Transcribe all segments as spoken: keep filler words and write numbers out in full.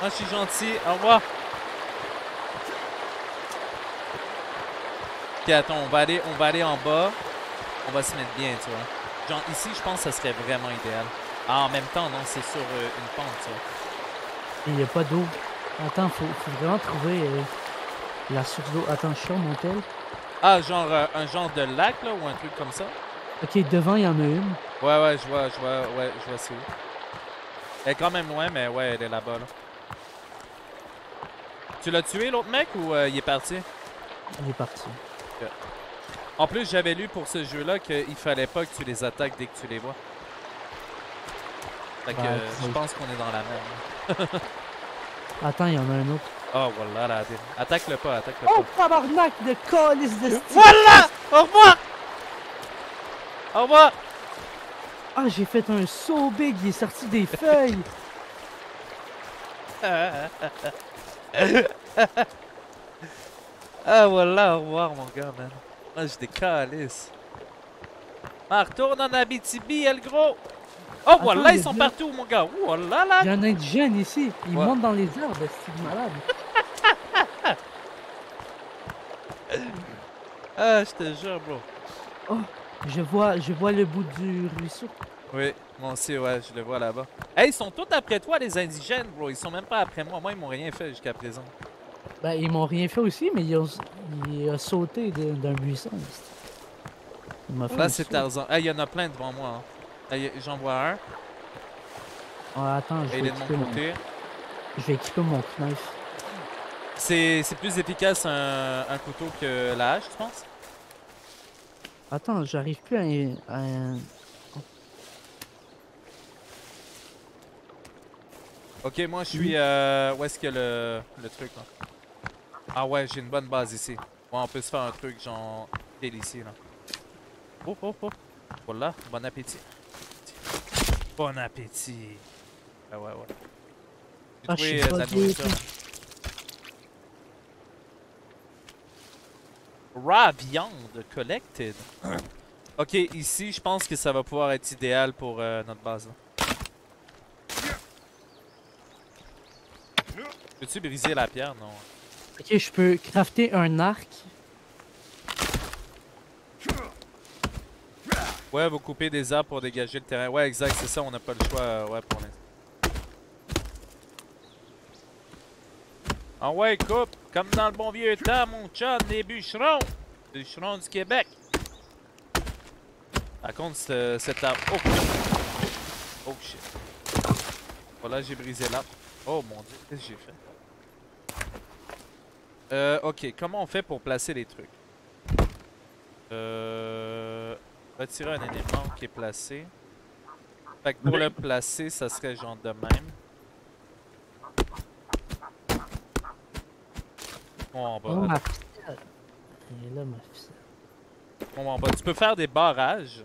Moi, je suis gentil. Au revoir. Ok, attends, on va aller, on va aller en bas. On va se mettre bien, tu vois. Genre, ici, je pense que ça serait vraiment idéal. Ah, en même temps, non, c'est sur euh, une pente, tu vois. Il n'y a pas d'eau. Attends, faut, faut vraiment trouver euh, la source d'eau. Attends, je suis en montel. Ah, genre euh, un genre de lac, là, ou un truc comme ça? Ok, devant, il y en a une. Ouais, ouais, je vois, je vois, ouais, je vois c'est où. Elle est quand même loin, mais ouais, elle est là-bas, là. Tu l'as tué, l'autre mec, ou euh, il est parti? Il est parti. Okay. En plus, j'avais lu pour ce jeu-là qu'il fallait pas que tu les attaques dès que tu les vois. Fait que ouais, euh, je pense qu'on est dans la merde. Attends, il y en a un autre. Oh, voilà, là. Attaque-le pas, attaque-le pas. Oh, tabarnak de calice de style. Voilà! Au revoir! Au revoir! Ah, j'ai fait un saut big, il est sorti des feuilles. Ah, voilà, au revoir, mon gars, man. Ah, j'ai des calices. Ah, retourne en Abitibi, elle gros! Oh, attends, voilà, ils sont deux... partout, mon gars. Oh, là, là. Il y en a des jeunes ici. Ils ouais. montent dans les arbres, c'est malade. Ah, je te jure, bro. Oh, je vois, je vois le bout du ruisseau. Oui, moi aussi, ouais, je le vois là-bas. Hey, ils sont tous après toi, les indigènes, bro. Ils sont même pas après moi. Moi, ils m'ont rien fait jusqu'à présent. Ben, ils m'ont rien fait aussi, mais ils ont, ils ont sauté d'un buisson. Là, c'est Tarzan. Hey, il y en a plein devant moi, hein. J'en vois un. Ah, attends, je vais, de mon côté. Mon... je vais équiper mon knife. C'est plus efficace un, un couteau que la hache, tu penses? Attends, j'arrive plus à... à... Ok, moi je suis... Euh... Où est-ce que le, le truc là? Ah ouais, j'ai une bonne base ici. Ouais, on peut se faire un truc genre délicieux là. Oh, oh, oh. Voilà, bon appétit. Bon appétit! Ah ouais, ouais. Ah, je suis pas dit. Raw viande collected. Ok, ici, je pense que ça va pouvoir être idéal pour euh, notre base. Là. Peux-tu briser la pierre? Non. Ok, je peux crafter un arc. Ouais, vous coupez des arbres pour dégager le terrain. Ouais, exact, c'est ça, on n'a pas le choix euh, ouais, pour l'instant. Ah ouais, coupe, comme dans le bon vieux temps, mon chum, les bûcherons. Bûcherons du Québec. Par contre, euh, cet arbre... Oh, shit. Oh, shit. Voilà, j'ai brisé l'arbre. Oh, mon Dieu, qu'est-ce que j'ai fait? Euh, ok, comment on fait pour placer les trucs? Euh... Retirer un élément qui est placé. Fait que pour le placer, ça serait genre de même. On va en bas. Oh, ma ficelle. Elle est là, ma ficelle. On va en bas. Tu peux faire des barrages.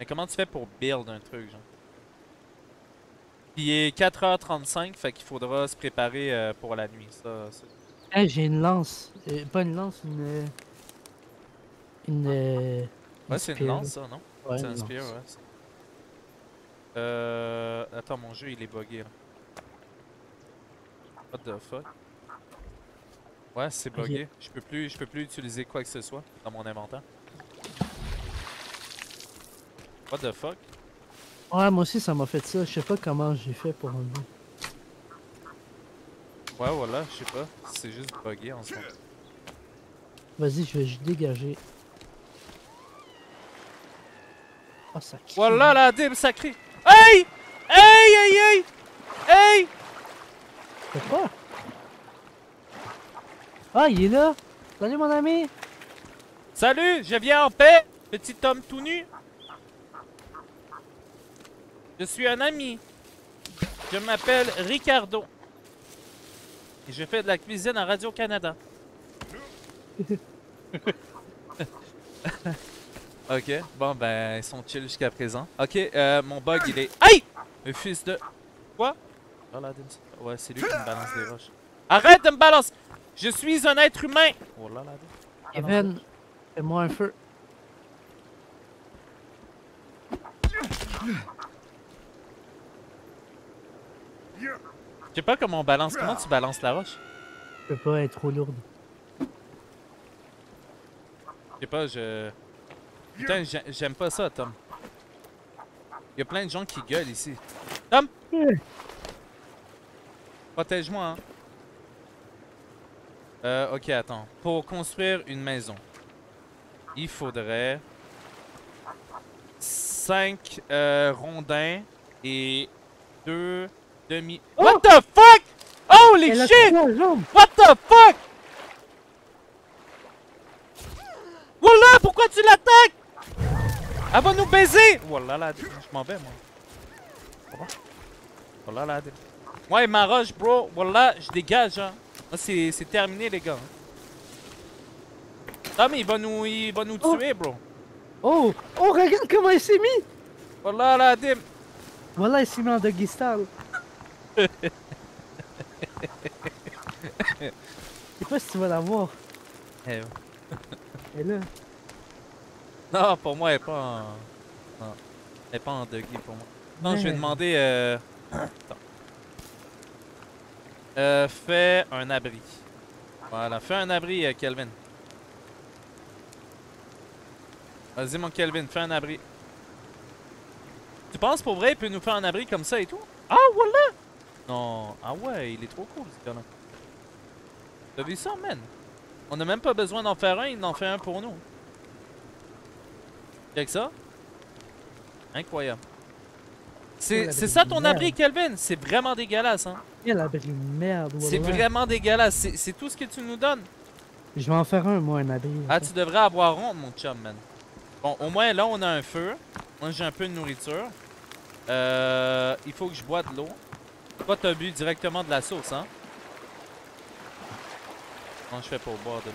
Mais comment tu fais pour build un truc, genre? Il est quatre heures trente-cinq, fait qu'il faudra se préparer euh, pour la nuit. Ça, ça. Hey, j'ai une lance. Euh, pas une lance, une... Une... Euh... Ouais, c'est une lance, ça, non? Ouais, c'est un spear, ouais. Euh... Attends, mon jeu, il est buggé, là. What the fuck? Ouais, c'est buggé. Okay. Je peux plus, je peux plus utiliser quoi que ce soit dans mon inventaire. What the fuck? Ouais, moi aussi, ça m'a fait ça. Je sais pas comment j'ai fait pour enlever. Ouais, voilà, je sais pas. C'est juste buggé en ce moment. Vas-y, je vais juste dégager. Oh, ça crie. Voilà la dîme, ça crie. Hey! Hey, hey, hey! Hey! Pourquoi? Ah, il est là! Salut, mon ami! Salut, je viens en paix, petit homme tout nu. Je suis un ami. Je m'appelle Ricardo. Et je fais de la cuisine à Radio-Canada. Ok, bon ben ils sont chill jusqu'à présent. Ok, euh, mon bug il est... Aïe! Le fils de... Quoi? Oh, là, ouais, c'est lui qui me balance des roches. Arrête de me balancer! Je suis un être humain! Oh là là... Kevin, fais-moi un feu. sais pas comment on balance. Comment tu balances la roche? Je peux pas être trop lourde. Je sais pas, je... Putain, j'aime pas ça, Tom. Y'a plein de gens qui gueulent ici. Tom! Protège-moi, hein. Euh, ok, attends. Pour construire une maison, il faudrait... cinq euh, rondins et deux demi... Oh! What the fuck? Holy shit! What the fuck? Wallah, pourquoi tu l'attaques? Elle va nous baiser! Wallah, là, je m'en vais, moi. Wallah, là, moi et ma roche, bro. Wallah, je dégage, hein. C'est terminé, les gars. Non, mais il va nous, il va nous tuer, bro. Oh! Oh, regarde comment il s'est mis! Wallah, là, dim! Wallah, il s'est mis en Daguestan. Je sais pas si tu vas l'avoir. Eh, et là. Non, pour moi, elle est pas en... Non. Elle est pas en Dougie pour moi. Non, ouais. Je vais demander... Euh... Attends. Euh, fais un abri. Voilà, fais un abri, Kelvin. Vas-y, mon Kelvin, fais un abri. Tu penses pour vrai, il peut nous faire un abri comme ça et tout? Ah, voilà! Non, ah ouais, il est trop cool, ce gars-là. T'as vu ça, man? On a même pas besoin d'en faire un, il en fait un pour nous. Avec ça, incroyable. C'est ça ton merde. Abri, Kelvin? C'est vraiment dégueulasse, hein? Quel abri de merde, ouais. C'est vraiment dégueulasse. C'est tout ce que tu nous donnes. Je vais en faire un, moi, un abri. Ah, tu devrais avoir honte, mon chum, man. Bon, au moins, là, on a un feu. Moi, j'ai un peu de nourriture. Euh, il faut que je bois de l'eau. Toi, t'as bu directement de la source, hein? Comment je fais pour boire de l'eau?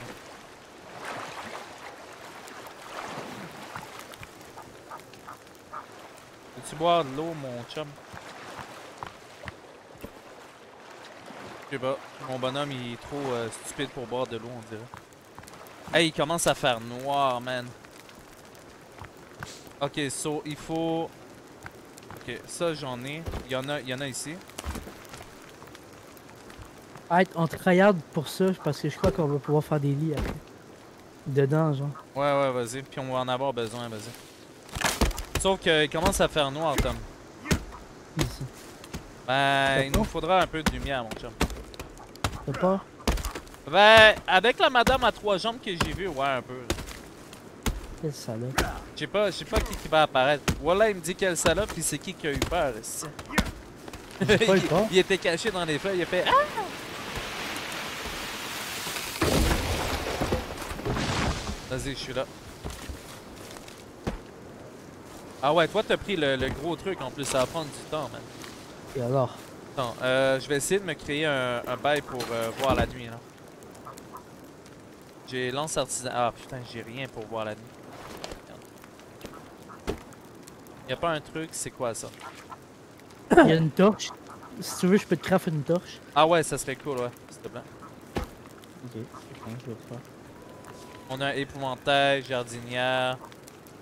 Peux-tu boire de l'eau, mon chum? Je sais pas. Mon bonhomme, il est trop euh, stupide pour boire de l'eau, on dirait. Hey, il commence à faire noir, man. Ok, so, il faut... Ok, ça, j'en ai. Il y en a, il y en a ici. Hey, on te regarde pour ça, parce que je crois qu'on va pouvoir faire des lits après. Dedans, genre. Ouais, ouais, vas-y. Puis on va en avoir besoin, vas-y. Sauf qu'il commence à faire noir, Tom. Ici. Ben, il nous faudra un peu de lumière, mon chum. T'as peur? Ben, avec la madame à trois jambes que j'ai vue, ouais, un peu. Quelle salope. Je sais pas, je sais pas qui, qui va apparaître. Voilà, il me dit quelle salope, pis c'est qui qui a eu peur, ici. il, il était caché dans les feuilles, il a fait... Ah! Vas-y, je suis là. Ah ouais, toi t'as pris le, le gros truc en plus, ça va prendre du temps, man. Et alors? Attends, euh, je vais essayer de me créer un, un bail pour euh, voir la nuit, là. J'ai lance artisan... Ah putain, j'ai rien pour voir la nuit. Y'a pas un truc, c'est quoi ça? Y'a une torche. Si tu veux, je peux te crafter une torche. Ah ouais, ça serait cool, ouais, s'il te plaît. Ok, okay je vais le faire. On a un épouvantail, jardinière...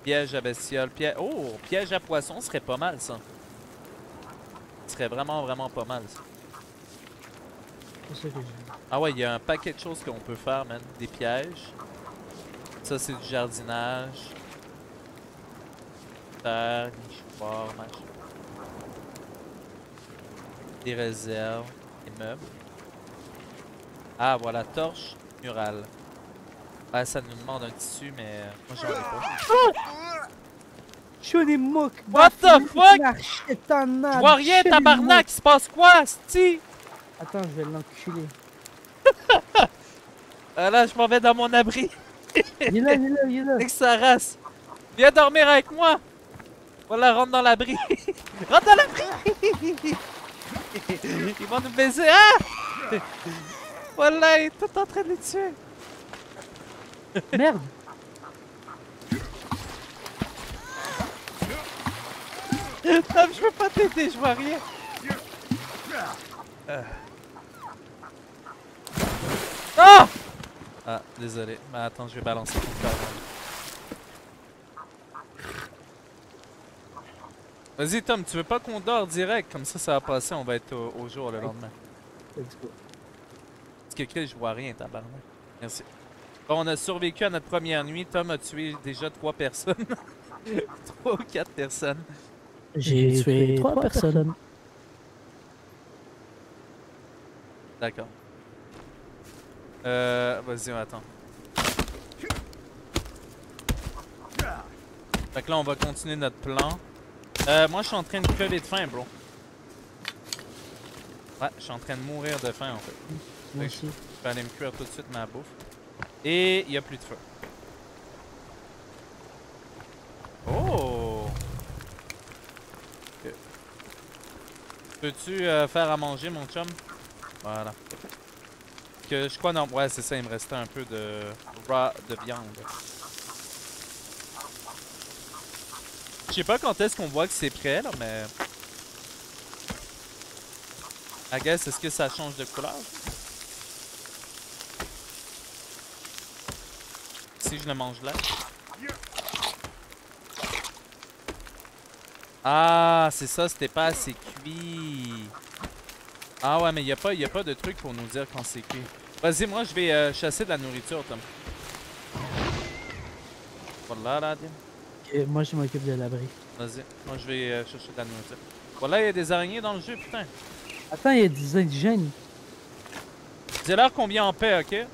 Piège à bestiole, piège... Oh! Piège à poisson serait pas mal, ça. Ce serait vraiment, vraiment pas mal, ça. Ah ouais, il y a un paquet de choses qu'on peut faire, man. Des pièges. Ça, c'est du jardinage. Terre, nichoir, machin. Des réserves, des meubles. Ah, voilà, torche murale. Ah, ça nous demande un tissu, mais moi j'en ai pas. Je suis moque. What the fuck? Je vois rien, tabarnak, il se passe quoi, c'ti? Attends, je vais l'enculer. Ah là, je m'en vais dans mon abri. Il est là, il est là, il est là. C'est que ça race. Viens dormir avec moi. Voilà, rentre dans l'abri. Rentre dans l'abri. Ils vont nous baiser, hein? Voilà, il est tout en train de les tuer. Merde! Non, je veux pas t'aider, je vois rien! Euh. Ah! Ah, désolé. Mais attends, je vais balancer tout ça. Vas-y, Tom, tu veux pas qu'on dort direct? Comme ça, ça va passer, on va être au, au jour le lendemain. T'as dit quoi? Parce que là, je vois rien, tabarnak. Merci. Bon, on a survécu à notre première nuit. Tom a tué déjà trois personnes. Trois ou quatre personnes. J'ai tué trois personnes. personnes. D'accord. Euh... Vas-y, on attend. Fait que là, on va continuer notre plan. Euh, moi, je suis en train de crever de faim, bro. Ouais, je suis en train de mourir de faim, en fait. Fait que je peux aller me cuire tout de suite ma bouffe. Et il n'y a plus de feu. Oh! Okay. Peux-tu euh, faire à manger, mon chum? Voilà. Que je crois, non. Ouais, c'est ça, il me restait un peu de raw de viande. Je sais pas quand est-ce qu'on voit que c'est prêt, là, mais... I guess, est-ce que ça change de couleur? Si je le mange là. Ah, c'est ça, c'était pas assez cuit. Ah ouais, mais il n'y a, a pas de truc pour nous dire quand c'est cuit. Vas-y, moi, je vais euh, chasser de la nourriture, Tom. Voilà, là, okay, moi, je m'occupe de l'abri. Vas-y, moi, je vais euh, chercher de la nourriture. Voilà, il y a des araignées dans le jeu, putain. Attends, il y a des indigènes. Dis-leur qu'on vient en paix, ok?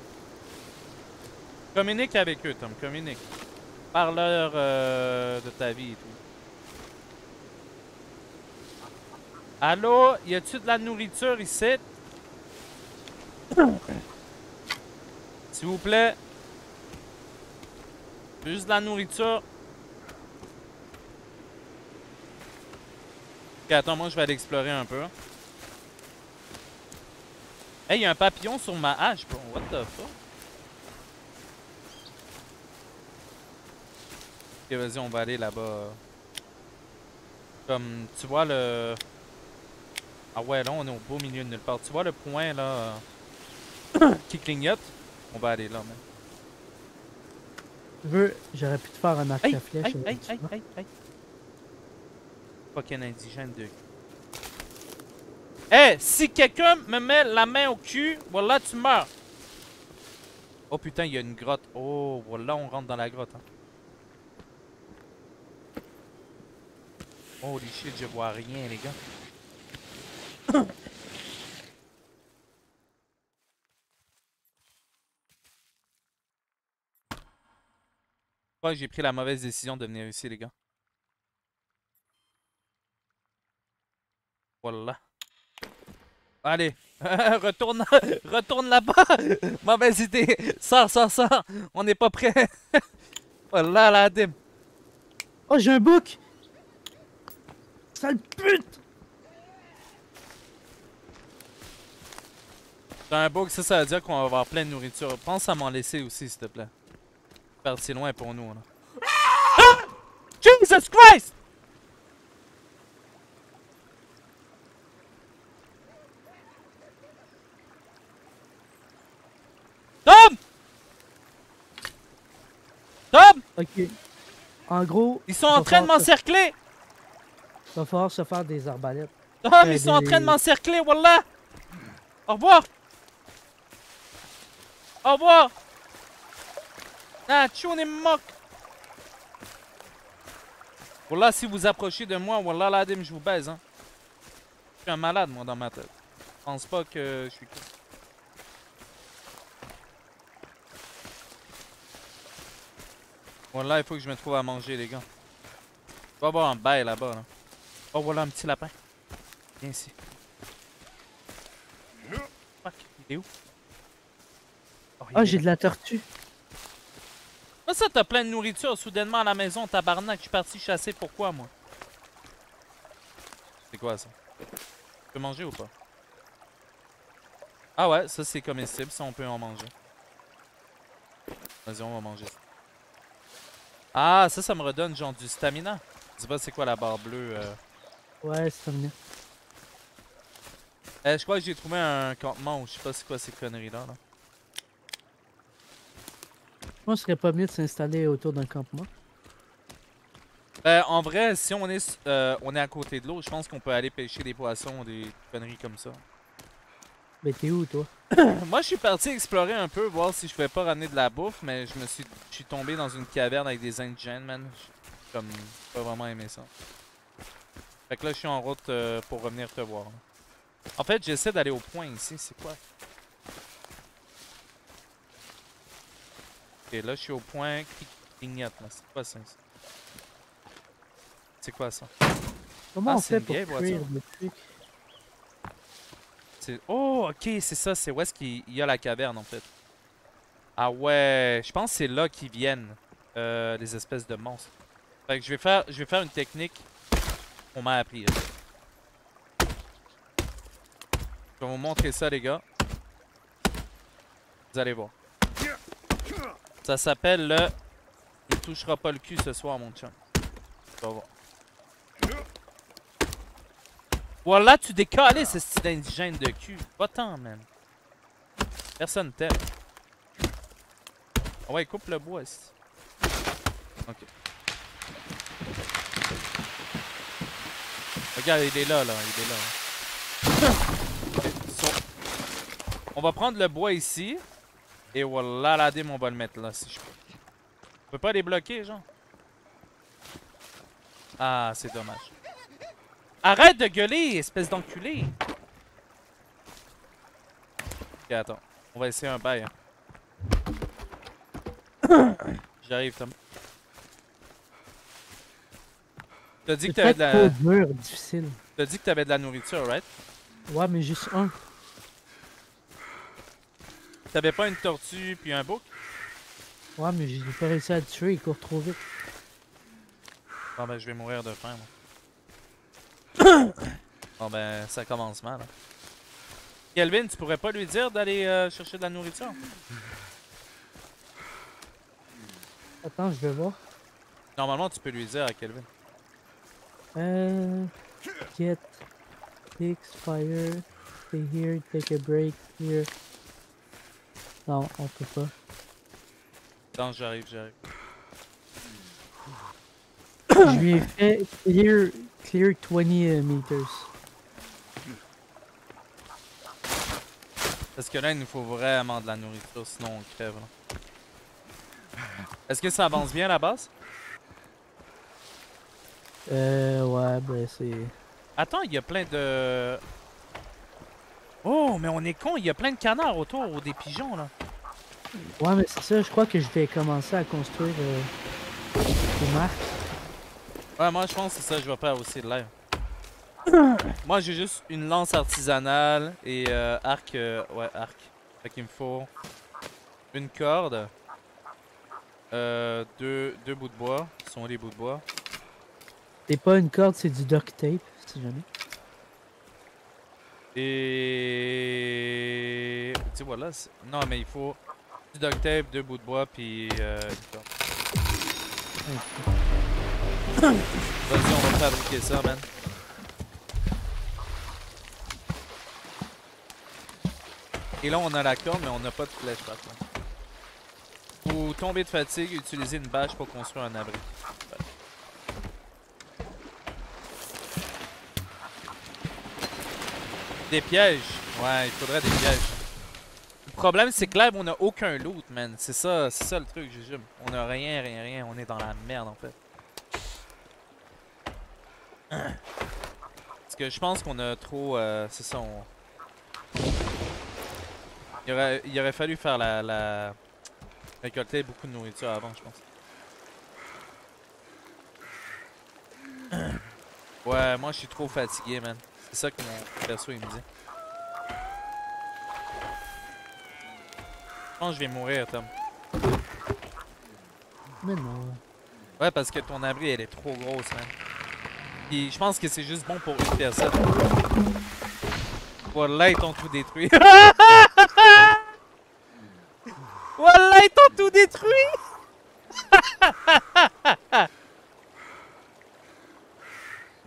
Communique avec eux, Tom, communique. Parle-leur euh, de ta vie et tout. Allô, y a-tu de la nourriture ici? S'il vous plaît. Juste de la nourriture. Ok, attends, moi je vais aller explorer un peu. Hey, y a un papillon sur ma hache, bro. What the fuck? Ok, vas-y, on va aller là-bas. Comme, tu vois le... Ah ouais, là on est au beau milieu de nulle part. Tu vois le point là euh, qui clignote? On va aller là, man. Tu veux, j'aurais pu te faire un arc à flèche. Aïe, aïe, aïe, aïe, aïe. Fucking indigène de... Eh, hey, si quelqu'un me met la main au cul, voilà, tu meurs. Oh putain, il y a une grotte. Oh, voilà, on rentre dans la grotte. Hein. Holy shit, je vois rien, les gars. Je crois que j'ai pris la mauvaise décision de venir ici, les gars. Voilà. Allez, retourne, retourne là-bas. Mauvaise idée. Sors, sors, sors. On n'est pas prêt. Voilà la dîme. Oh, j'ai un bouc. Sale pute. Dans un bug, ça, ça veut dire qu'on va avoir plein de nourriture. Pense à m'en laisser aussi, s'il te plaît. Parti loin pour nous, là. Ah! Jesus Christ! Tom! Tom! Ok. En gros... Ils sont en train de m'encercler! Va falloir se faire des arbalètes. Tom, euh, ils des... sont en train de m'encercler, wallah! Au revoir! Au revoir! Ah, tchou, on est moque! Voilà, si vous approchez de moi, voilà, la dame, je vous baise, hein. Je suis un malade, moi, dans ma tête. Je pense pas que je suis cool. Voilà, il faut que je me trouve à manger, les gars. Je vais avoir un bail là-bas, là. Oh, voilà, un petit lapin. Viens ici. Fuck, il est où? Oh, oh j'ai de la tortue. Moi ça t'as plein de nourriture soudainement à la maison, tabarnak. Je suis parti chasser, pourquoi moi? C'est quoi ça? Tu peux manger ou pas? Ah ouais, ça c'est comestible, ça on peut en manger. Vas-y, on va manger ça. Ah, ça, ça me redonne genre du stamina. Je sais pas c'est quoi la barre bleue. Euh... Ouais, stamina. Eh, je crois que j'ai trouvé un campement ou je sais pas c'est quoi ces conneries là. là. Moi, ce serait pas mieux de s'installer autour d'un campement. Euh, en vrai, si on est euh, on est à côté de l'eau, je pense qu'on peut aller pêcher des poissons ou des conneries comme ça. Mais t'es où, toi? Moi, je suis parti explorer un peu, voir si je pouvais pas ramener de la bouffe, mais je me suis, je suis tombé dans une caverne avec des indigènes, man. J'ai comme pas vraiment aimé ça. Fait que là, je suis en route euh, pour revenir te voir. En fait, j'essaie d'aller au point ici. C'est quoi? Ok, là, je suis au point qui clignote. C'est quoi ça? C'est quoi ça? Comment ah, on fait pour cuire le truc? Oh, ok, c'est ça. C'est où est-ce qu'il y a la caverne, en fait. Ah ouais, je pense que c'est là qu'ils viennent, euh, les espèces de monstres. Fait que je vais faire, je vais faire une technique qu'on m'a appris. Là. Je vais vous montrer ça, les gars. Vous allez voir. Ça s'appelle le... Il ne touchera pas le cul ce soir, mon chum. On va voir. Voilà, tu décalais ce style d'indigène de cul. Va-t'en, man. Personne t'aime. Ah ouais, coupe le bois ici. Ok. Regarde, il est là, là. Il est là. Okay, so. On va prendre le bois ici. Et voilà, la dîme, on va le mettre là, si je peux. On peut pas les bloquer, genre. Ah, c'est dommage. Arrête de gueuler, espèce d'enculé! Ok, attends. On va essayer un bail. Hein. J'arrive, Tom. T'as dit que t'avais de la... Mur, difficile. T'as dit que t'avais de la nourriture, right? Ouais, mais juste un. T'avais pas une tortue puis un bouc? Ouais, mais j'ai pas réussi à le tuer, il court trop vite. Bon ben, je vais mourir de faim, moi. Bon ben, ça commence mal. Hein. Kelvin, tu pourrais pas lui dire d'aller euh, chercher de la nourriture? Attends, je vais voir. Normalement, tu peux lui dire à Kelvin. Euh... Get... Fix, fire... Stay here, take a break, here... Non, on peut pas. Attends, j'arrive, j'arrive. Je lui ai fait clear, clear twenty meters. Parce que là, il nous faut vraiment de la nourriture, sinon on crève. Hein. Est-ce que ça avance bien à la base? Euh, ouais, ben c'est... Attends, il y a plein de... Oh, mais on est con, il y a plein de canards autour, ou des pigeons, là. Ouais, mais c'est ça, je crois que je vais commencer à construire euh, des marques. Ouais, moi je pense que c'est ça, je vais faire aussi de l'air. Moi j'ai juste une lance artisanale et euh, arc, euh, ouais arc. Fait qu'il me faut une corde, euh, deux, deux bouts de bois, ce sont les bouts de bois. C'est pas une corde, c'est du duct tape, si jamais. Et... tu sais voilà, non mais il faut du duct tape, deux bouts de bois, puis euh, une corde. Okay. Vas-y, on va fabriquer ça, man. Et là, on a la corde, mais on n'a pas de flèche, par contre. Ou tomber de fatigue, utiliser une bâche pour construire un abri. Des pièges. Ouais, il faudrait des pièges. Le problème, c'est que là, on n'a aucun loot, man. C'est ça, c'est ça le truc, Jujume. On n'a rien, rien, rien. On est dans la merde, en fait. Parce que je pense qu'on a trop... Euh, c'est ça, on... Il aurait, il aurait fallu faire la, la... récolter beaucoup de nourriture avant, je pense. Ouais, moi je suis trop fatigué, man. C'est ça que mon perso il me dit. Je pense que je vais mourir, Tom. Mais non. Ouais, parce que ton abri, elle est trop grosse, man. Puis je pense que c'est juste bon pour une personne. Voilà, ils t'ont tout détruit. Voilà, ils t'ont tout détruit.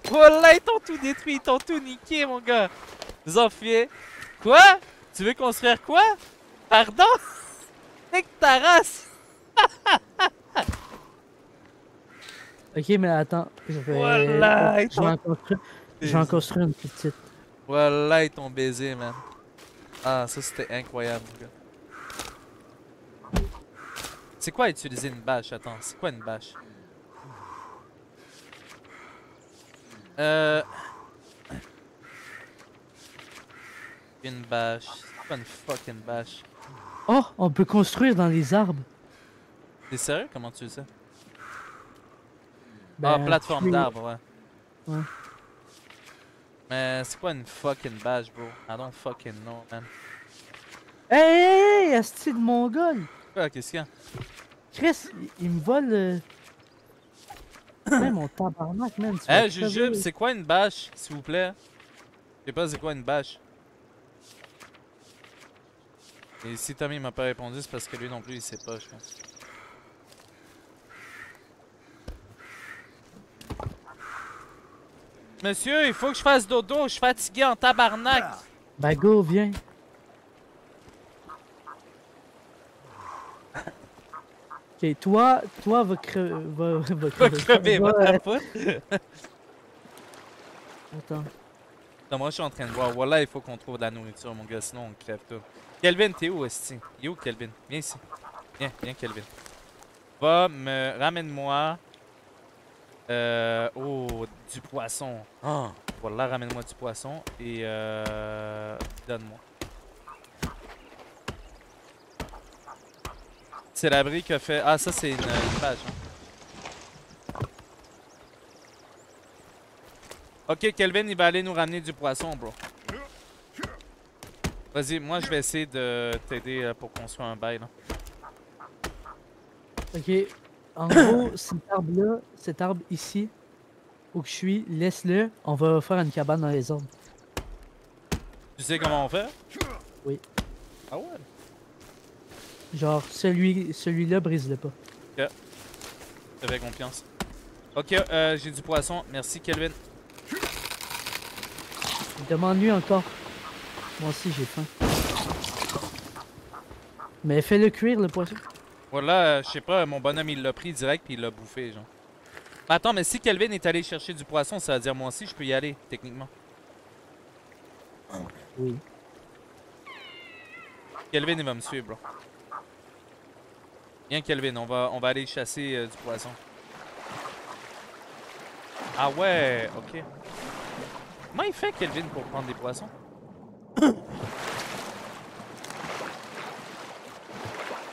Voilà, ils t'ont tout détruit. Ils t'ont tout niqué, mon gars. Vous en fiez. Quoi? Tu veux construire quoi? Pardon? C'est que ta race. Ok, mais attends, je vais, voilà, je vais en construire une petite. Voilà, ils t'ont baisé, man. Ah, ça c'était incroyable, les gars. C'est quoi utiliser une bâche? Attends, c'est quoi une bâche? Euh... Une bâche. C'est pas une fucking bâche. Oh, on peut construire dans les arbres. T'es sérieux? Comment tu sais? Ben, ah, plateforme tu... d'arbre, ouais. Ouais. Mais c'est quoi une fucking bâche, bro? I don't fucking know, man. Hey, hey, hey, asti de mongol! Quoi, qu'est-ce qu'il y a? Chris, il, il me vole... Euh... mon tabarnak, man. Hey, Jujube, c'est quoi une bâche, s'il vous plaît? Je sais pas c'est quoi une bâche. Et si Tommy m'a pas répondu, c'est parce que lui non plus il sait pas, je pense. Monsieur, il faut que je fasse dodo, je suis fatigué en tabarnak. Ben go, viens. Ok, toi, toi va crever. Va, va crever, va crever va, va, va, va. Attends. Non, moi je suis en train de voir. Voilà, il faut qu'on trouve de la nourriture, mon gars, sinon on crève tout. Kelvin, t'es où, esti? Il est où, Kelvin? Viens ici. Viens, viens, Kelvin. Va me... Ramène-moi... Euh... Oh, du poisson. Oh. Voilà, ramène-moi du poisson et euh... donne-moi. C'est l'abri qui a fait... Ah, ça, c'est une, une page. Hein. Ok, Kelvin, il va aller nous ramener du poisson, bro. Vas-y, moi je vais essayer de t'aider pour construire un bail là. Ok, en gros, cet arbre-là, cet arbre ici, où que je suis, laisse-le, on va faire une cabane dans les arbres. Tu sais comment on fait? Oui. Ah ouais? Genre, celui, celui-là, brise-le pas. Ok, j'avais confiance. Ok, euh, j'ai du poisson, merci Kelvin. Demande-lui encore. Moi aussi j'ai faim. Mais fais-le cuire le poisson. Voilà, euh, je sais pas, mon bonhomme il l'a pris direct puis il l'a bouffé genre. Mais attends, mais si Kelvin est allé chercher du poisson, ça veut dire moi aussi je peux y aller, techniquement. Oui. Kelvin il va me suivre, bro. Viens Kelvin, on va, on va aller chasser euh, du poisson. Ah ouais, ok. Comment il fait Kelvin pour prendre des poissons?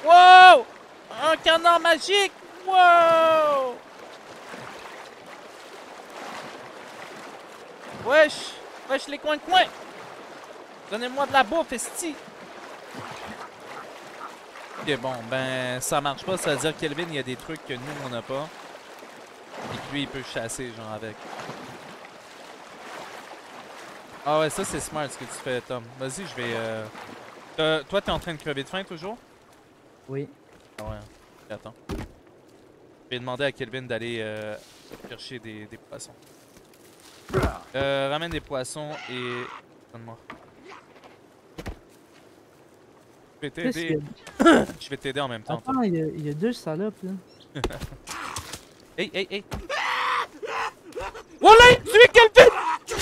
Wow! Un canard magique! Wow! Wesh! Wesh les coins-coins! Donnez-moi de la bouffe, esti! Ok, bon, ben, ça marche pas, ça veut dire Kelvin, il y a des trucs que nous, on n'a pas. Et que lui, il peut chasser, genre, avec. Ah ouais, ça c'est smart ce que tu fais, Tom. Vas-y, je vais... Euh... Euh, toi, t'es en train de crever de faim toujours? Oui. Ah ouais, attends. Je vais demander à Kelvin d'aller euh, chercher des, des poissons. Euh, ramène des poissons et... Donne-moi. Je vais t'aider. Que... je vais t'aider en même temps. Attends, il y, a, il y a deux salopes là. Hey, hey, hey! Voilà, il tue Kelvin!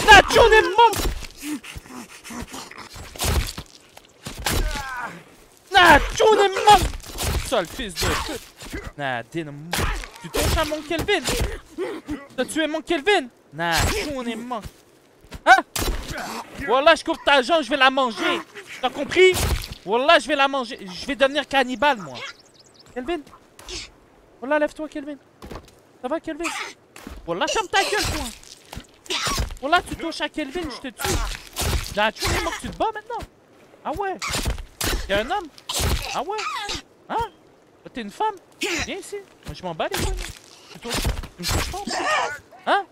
La journée de monstre! La journée de monstre! Sale fils de pute! Nadine, tu touches à mon Kelvin! T'as tué mon Kelvin! La journée de monstre! Hein? Voilà, je coupe ta jambe, je vais la manger! T'as compris? Voilà, je vais la manger! Je vais devenir cannibale, moi! Kelvin! Voilà, lève-toi, Kelvin! Ça va, Kelvin? Voilà, chame ta gueule, toi! Voilà, tu touches à Kelvin, je te tue. Là, tu vois, tu te bats maintenant. Ah ouais. Y'a un homme. Ah ouais. Hein? T'es une femme. Viens ici. Moi, je m'en bats les couilles. Tu touches. Tu me touches pas. Hein?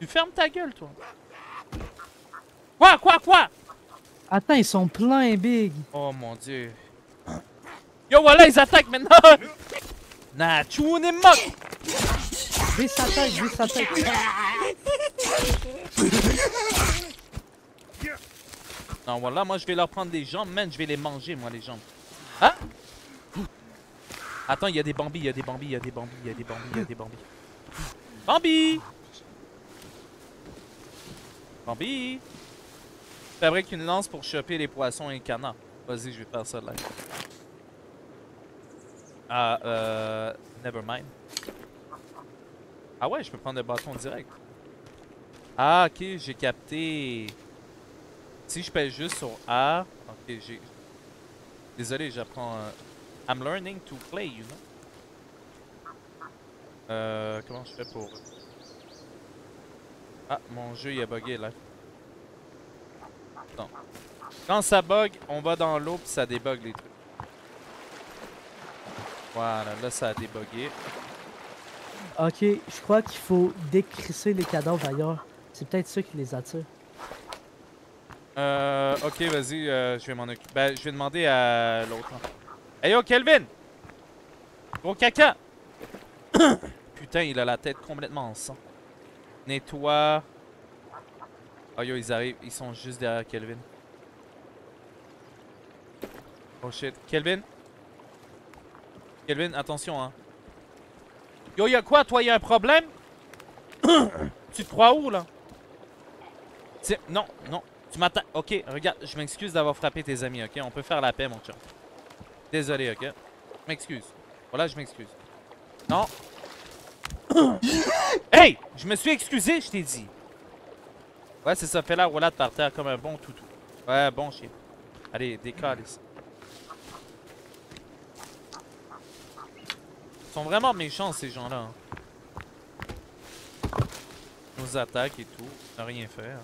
Tu fermes ta gueule, toi. Quoi, quoi, quoi? Attends, ils sont pleins, big. Oh mon dieu. Yo, voilà, ils attaquent maintenant. Nah, tu on est mort. Brise sa tête, brise sa tête. Non, voilà, moi je vais leur prendre les jambes, man, je vais les manger, moi, les jambes. Hein? Attends, il y a des bambis, il y a des bambis, il y a des bambis, il y a des bambis, il y a des bambis. Bambi! Bambi! Fabrique une lance pour choper les poissons et les canards. Vas-y, je vais faire ça là. Ah, euh... never mind. Ah ouais, je peux prendre le bâton direct. Ah, ok, j'ai capté. Si je pèse juste sur A... Ok, j'ai... Désolé, j'apprends... Euh... I'm learning to play, you know? Euh... Comment je fais pour... Ah, mon jeu, il a bugué, là. Non. Quand ça bug, on va dans l'eau puis ça débug les trucs. Voilà, là, ça a débugué. Ok, je crois qu'il faut décrisser les cadavres ailleurs. C'est peut-être ça qui les attire. Euh, ok, vas-y, euh, je vais m'en occuper. Ben, je vais demander à l'autre. Hey yo, Kelvin! Gros caca! Putain, il a la tête complètement en sang. Nettoie. Oh yo, ils arrivent, ils sont juste derrière Kelvin. Oh shit, Kelvin? Kelvin, attention, hein. Yo, y'a quoi, toi? Y'a un problème? Tu te crois où, là? Tiens, non, non. Tu m'attaques. Ok, regarde, je m'excuse d'avoir frappé tes amis, ok? On peut faire la paix, mon chat. Désolé, ok? Je m'excuse. Voilà, je m'excuse. Non. Hey! Je me suis excusé, je t'ai dit. Ouais, c'est ça. Fais la roulade par terre comme un bon toutou. Ouais, bon chien. Allez, décolle ici. Ils sont vraiment méchants ces gens-là. Hein. Nos attaques et tout. On n'a rien fait. Hein.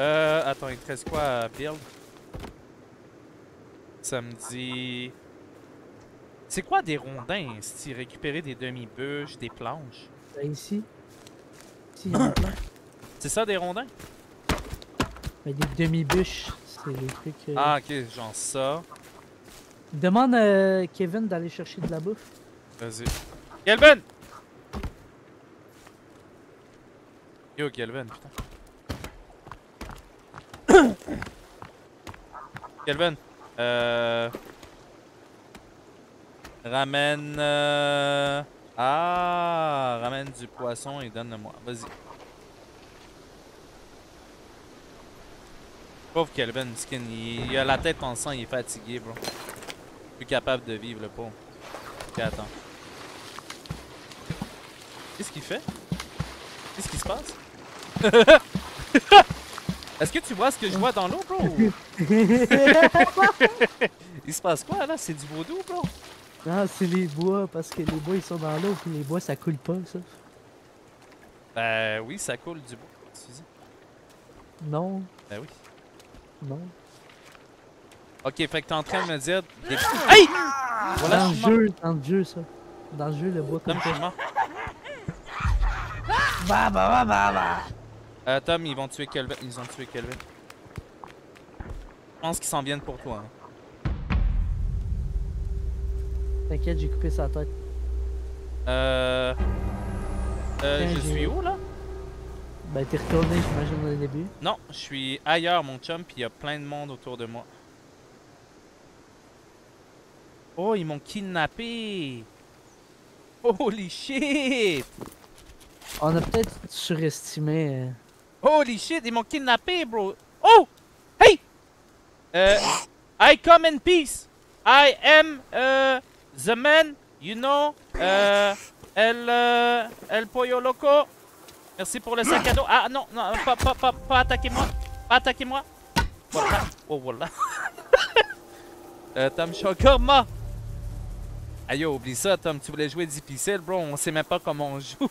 Euh. Attends, il te reste quoi à build? Samedi. C'est quoi des rondins, si récupérer des demi-bûches, des planches? Ici. Ici, c'est ça des rondins? Mais des demi-bûches, c'est les trucs. Euh... Ah ok, genre ça. Demande à Kevin d'aller chercher de la bouffe. Vas-y. Kelvin! Yo, Kelvin, putain. Kelvin, euh... ramène... Euh... Ah, ramène du poisson et donne-le-moi. Vas-y. Pauvre Kelvin, skin, il, il a la tête en sang, il est fatigué, bro. Plus capable de vivre, le pauvre. Ok, attends. Qu'est-ce qu'il fait? Qu'est-ce qui se passe? Est-ce que tu vois ce que je vois dans l'eau, bro? Il se passe quoi, là? C'est du vaudou, bro? Non, c'est les bois, parce que les bois, ils sont dans l'eau, puis les bois, ça coule pas, ça. Ben oui, ça coule du bois, Suzy. Non. Ben oui. Non. Ok, fait que t'es en train de me dire... Des... Hey! Voilà, dans le jeu, dans le jeu, ça. Dans le jeu, le bois comme ça. Bah bah bah bah bah. Euh, Tom, ils vont tuer Kelvin. Ils ont tué Kelvin. Je pense qu'ils s'en viennent pour toi. Hein. T'inquiète, j'ai coupé sa tête. Euh... Euh, Tiens, je suis où, là? Ben, t'es retourné, j'imagine, au début. Non, je suis ailleurs, mon chum, pis y'a plein de monde autour de moi. Oh, ils m'ont kidnappé! Holy shit! On a peut-être surestimé... Holy shit, ils m'ont kidnappé, bro! Oh! Hey! Euh... I come in peace! I am... Uh, the man, you know... Uh, el... Uh, el Pollo Loco! Merci pour le sac à dos! Ah non, non, pas, pas, pas, pas attaquez-moi! Pas attaquez-moi! Voilà. Oh, voilà! euh, Tom Shokorma! Aïe, oublie ça, Tom, tu voulais jouer difficile, bro, on sait même pas comment on joue.